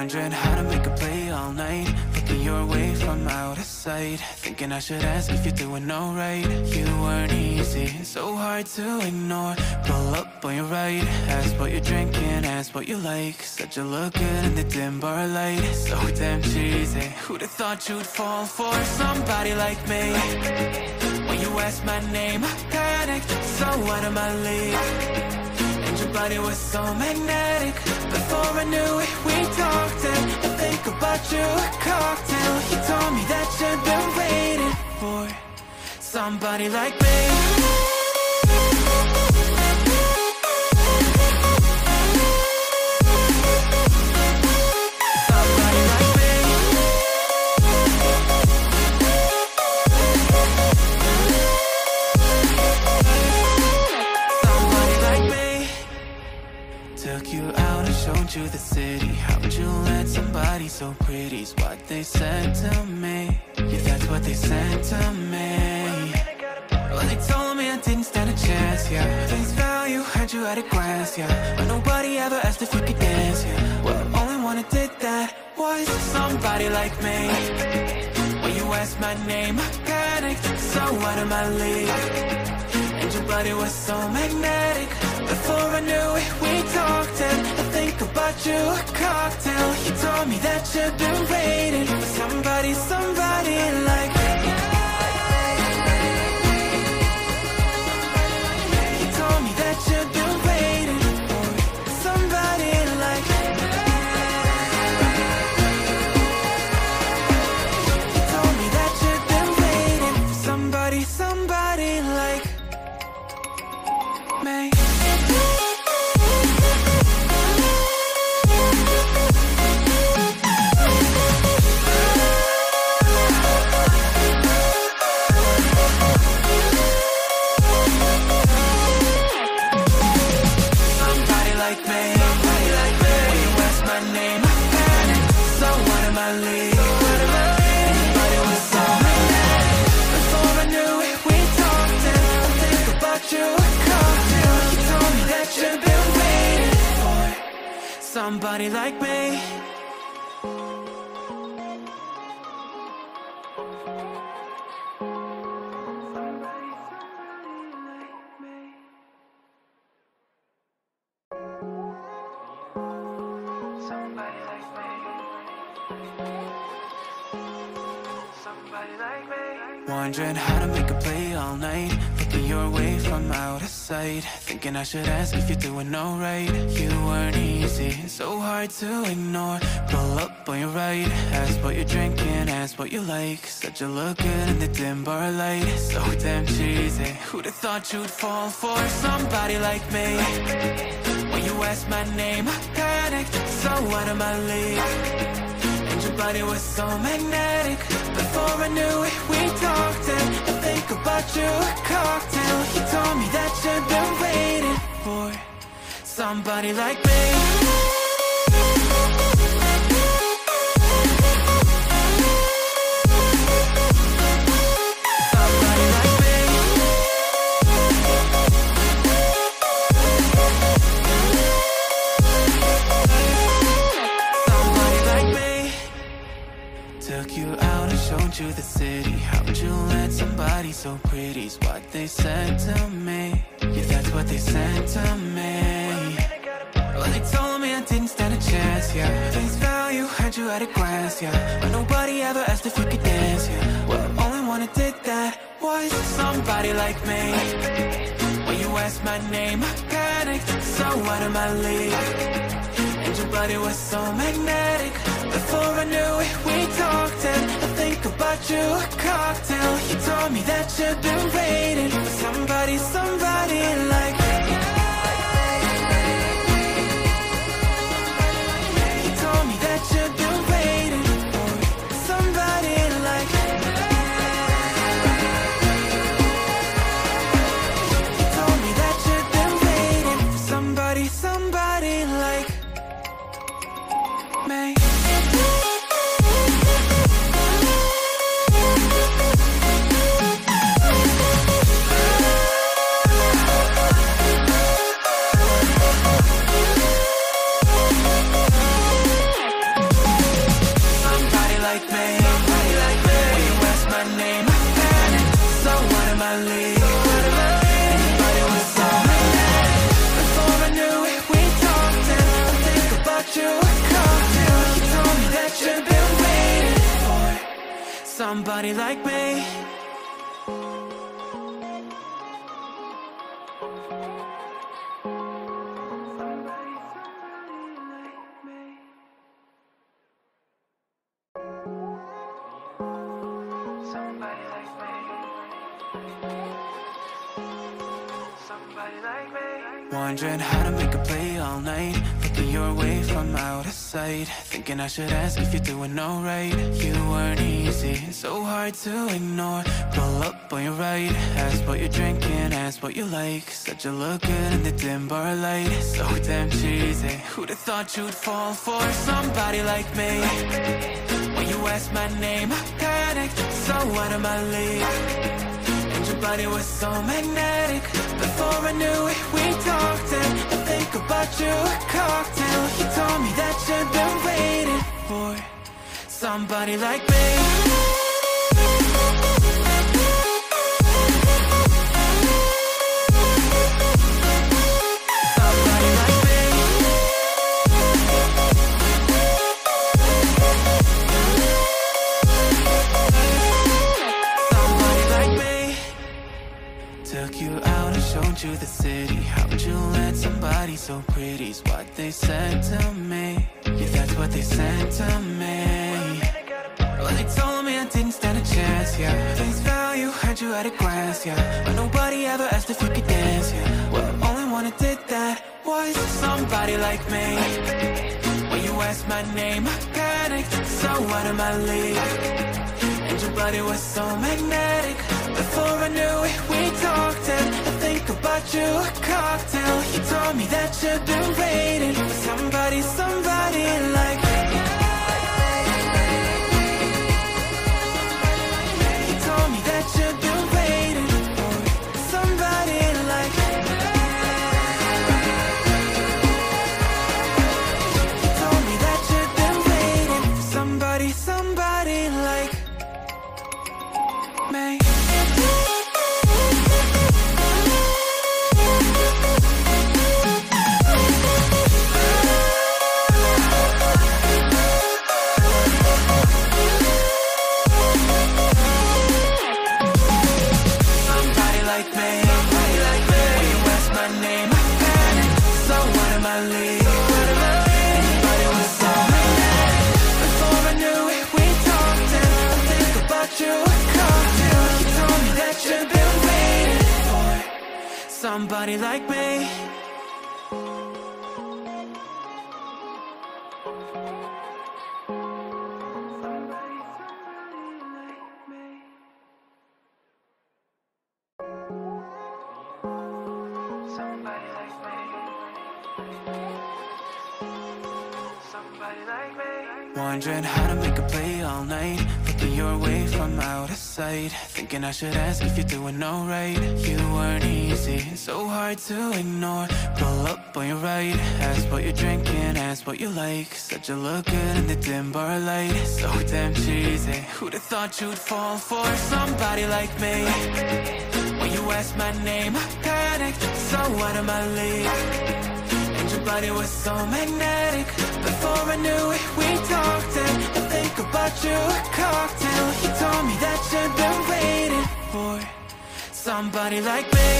wondering how to make a play all night, looking your way from out of sight, thinking I should ask if you're doing alright. You weren't easy, so hard to ignore. Pull up on your right, ask what you're drinking, ask what you like. Said you look good in the dim bar light, so damn cheesy. Who'd have thought you'd fall for somebody like me? When you asked my name, I panicked, so out of my league. Your body was so magnetic. Before I knew it, we talked, and I think about you a cocktail. You told me that you'd been waiting for somebody like me. Somebody like me. Took you out and showed you the city. How would you let somebody so pretty? It's what they said to me. Yeah, that's what they said to me. Well, they told me I didn't stand a chance, yeah. Face value, had you at a glance, yeah. But nobody ever asked if you could dance, yeah. Well, the only one who did that was somebody like me. When you asked my name, I panicked, so out of my league. And your body was so magnetic. Before I knew it, we talked, and I think about you a cocktail. You told me that you've been waiting for somebody, somebody like me. You told me that you've been waiting for somebody like me. You told me that you've been waiting for somebody, somebody like me. May somebody like me. When you ask my name, I panic, so out of my league. Anybody was so magnetic. Before I knew it, we talked, and I think about you. You've been waiting for somebody like me. Somebody like me. Somebody like me. Wondering how to make a play all night, looking your way from out of sight, thinking I should ask if you're doing alright. You weren't easy, so hard to ignore. Pull up on your right, ask what you're drinking, ask what you like. Said you look good in the dim bar light, so damn cheesy. Who'd have thought you'd fall for somebody like me? When you asked my name, I panicked, so out of my league. And your body was so magnetic. Before I knew it, we talked, and I think about you a cocktail. You told me that you've been waiting for somebody like me. Somebody like me. Took you out and showed you the city. How would you let somebody so pretty? It's what they said to me. Yeah, that's what they said to me. Well, they told me I didn't stand a chance, yeah. Face value, had you at a glance, yeah. But nobody ever asked if you could dance, yeah. Well, the only one who did that was somebody like me. When you asked my name, I panicked, so out of my league. And your body was so magnetic. Before I knew it, we talked, and I think about you a cocktail. You told me that you've been waiting for somebody, somebody like me. You told me that you've been waiting for somebody like me. You told me that you've been waiting for somebody, somebody like me. Somebody like me. Wondering how to make a play all night, looking your way from out of sight, thinking I should ask if you're doing alright. You weren't easy, so hard to ignore. Roll up on your right, ask what you're drinking, ask what you like. Said you look good in the dim bar light, so damn cheesy. Who'd have thought you'd fall for somebody like me? When you asked my name, I panicked, so out of my league. Your body was so magnetic. Before I knew it, we talked, and I think about you a cocktail. You told me that you've been waiting for somebody like me. To the city, how would you let somebody so pretty? Is what they said to me. Yeah, that's what they said to me. Well, they told me I didn't stand a chance, yeah. Face value, heard you at a glance, yeah. But nobody ever asked if you could dance, yeah. Well, the only one who did that was somebody like me. When you asked my name, I panicked, so out of my league. And your body was so magnetic. Before I knew it, we talked, and I think about you a cocktail. You told me that you've been waiting for somebody, somebody like me. You told me that you've been waiting for somebody like me. You told me that you've been waiting for somebody, somebody like me. May. Somebody like me. Wondering how to make a play all night, looking your way from out of sight, thinking I should ask if you're doing alright. You weren't easy, so hard to ignore. Roll up on your right, ask what you're drinking, ask what you like. Said you look good in the dim bar light, so damn cheesy. Who'd have thought you'd fall for somebody like me? When you asked my name, I panicked, so out of my league. Your body was so magnetic. Before I knew it, we talked, and I think about you a cocktail. You told me that you've been waiting for somebody like me.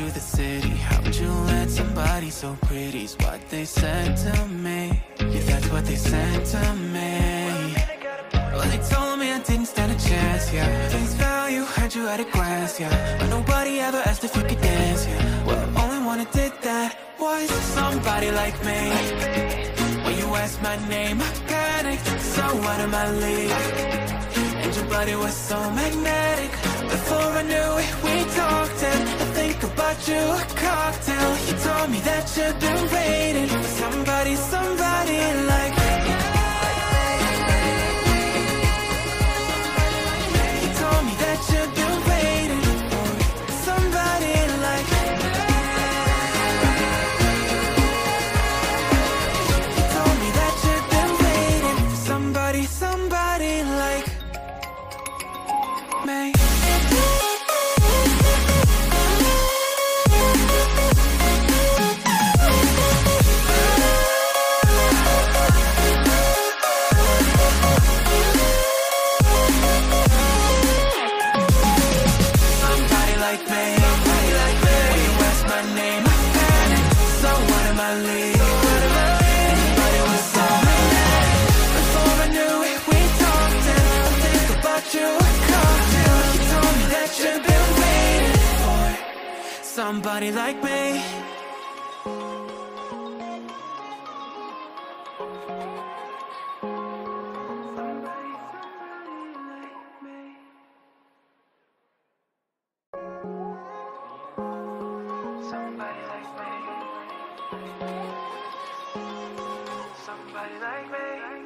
To the city, how would you let somebody so pretty? Is what they said to me. Yeah, that's what they said to me. Well, they told me I didn't stand a chance, yeah. Face value, heard you at a glance, yeah. But nobody ever asked if you could dance, yeah. Well, the only one who did that was somebody like me. When you asked my name, I panicked, so out of my league. And your body was so magnetic. Before I knew it, we talked, and I think about you a cocktail. You told me that you've been waiting for somebody, somebody like me. somebody like me.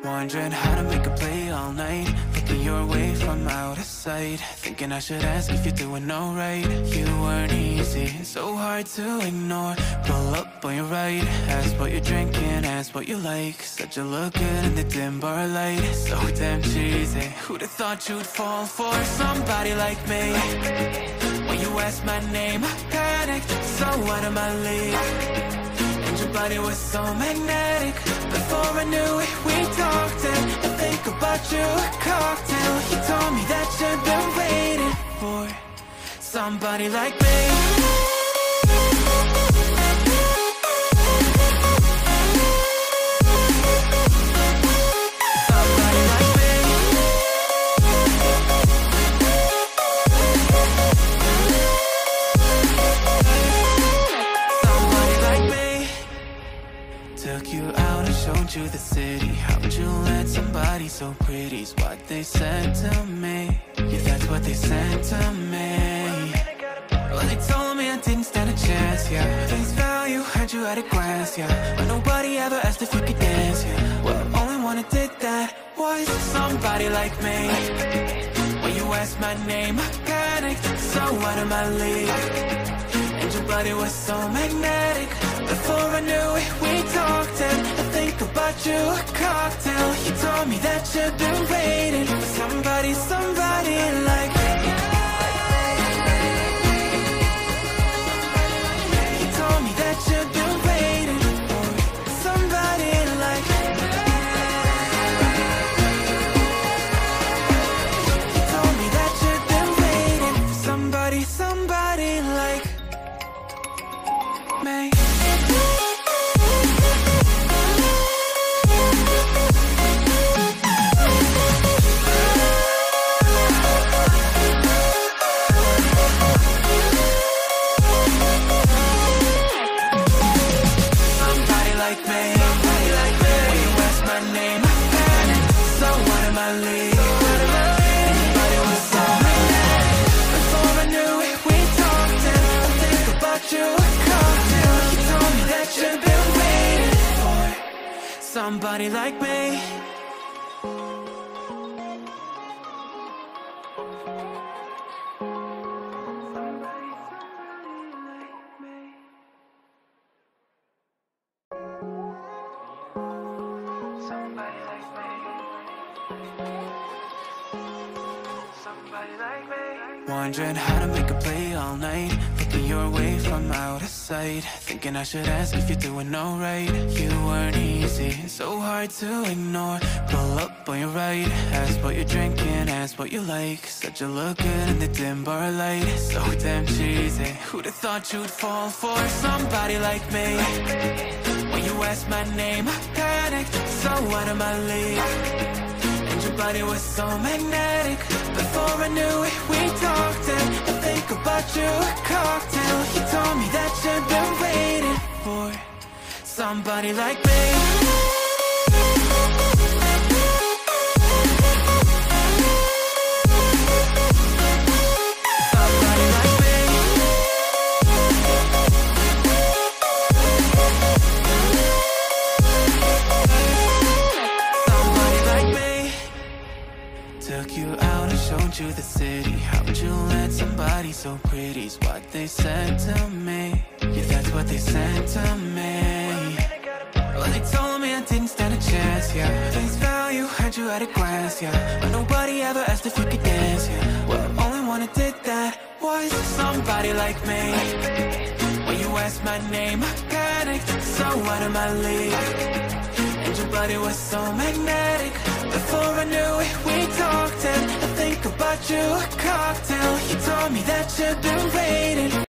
Wondering how to make a play all night, looking your way from out of sight, thinking I should ask if you're doing alright. You weren't easy, so hard to ignore. Pull up on your right, ask what you're drinking, ask what you like. Said you look good in the dim bar light, so damn cheesy. Who'd have thought you'd fall for somebody like me? When you asked my name, I panicked, so out of my league. Your body was so magnetic. Before I knew it, we talked, and I think about you, a cocktail. You told me that you'd been waiting for somebody like me. Somebody like me. Took you out and showed you the city. How would you let somebody so pretty's what they said to me? Yeah, that's what they said to me. Well, they told me I didn't stand a chance, yeah. Face value, heard you at a glance, yeah. But nobody ever asked if you could dance, yeah. Well, the only one that did that was somebody like me. When you asked my name, I panicked, so out of my league. And your body was so magnetic. Before I knew it, we talked, and I think about you, a cocktail. You told me that you've been waiting for somebody, somebody like me. You told me that you've been waiting for somebody like me. You told me that you've been waiting for somebody, somebody like me. Somebody like me. Wondering how to make a play all night, looking your way from out of sight, thinking I should ask if you're doing alright. You weren't easy, so hard to ignore. Pull up on your right, ask what you're drinking, ask what you like. Said you look good in the dim bar light, so damn cheesy. Who'd have thought you'd fall for somebody like me? When you asked my name, I panicked, so out of my league. Your body was so magnetic. Before I knew it, we talked, and I think about you, a cocktail. You told me that you've been waiting for somebody like me. Took you out and showed you the city. How would you let somebody so pretty's what they said to me? Yeah, that's what they said to me. Well, they told me I didn't stand a chance, yeah. Face value, heard you at a glance, yeah. But nobody ever asked if you could dance, yeah. Well, the only one that did that was somebody like me. When you asked my name, I panicked, so out of my league. And your body was so magnetic. Before I knew it, we talked, and I think about you, a cocktail. You told me that you've been waiting.